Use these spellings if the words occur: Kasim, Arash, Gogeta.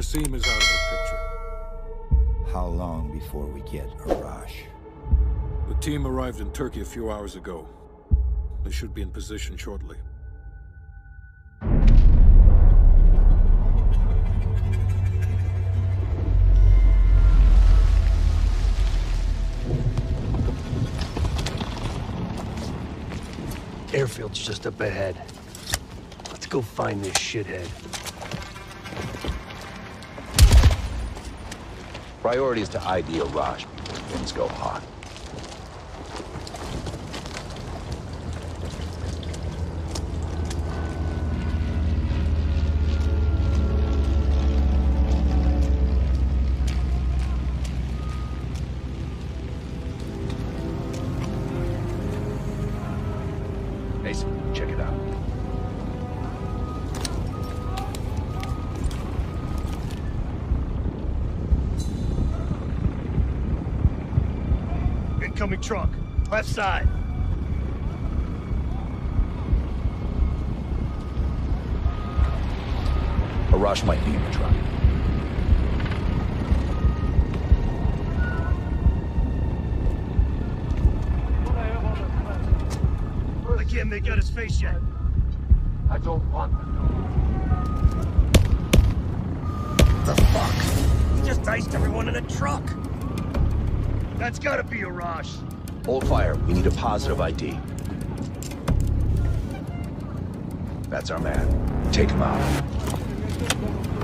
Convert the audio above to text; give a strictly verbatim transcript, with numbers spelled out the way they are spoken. Kasim is out of the picture. How long before we get Arash? The team arrived in Turkey a few hours ago. They should be in position shortly. Airfield's just up ahead. Let's go find this shithead. Priority is to I D Arash before things go hot. Incoming truck, left side. Arash might be in the truck. I can't make out his face yet. I don't want him. The fuck? He just diced everyone in a truck. That's gotta be Arash. Hold fire. We need a positive I D. That's our man. Take him out.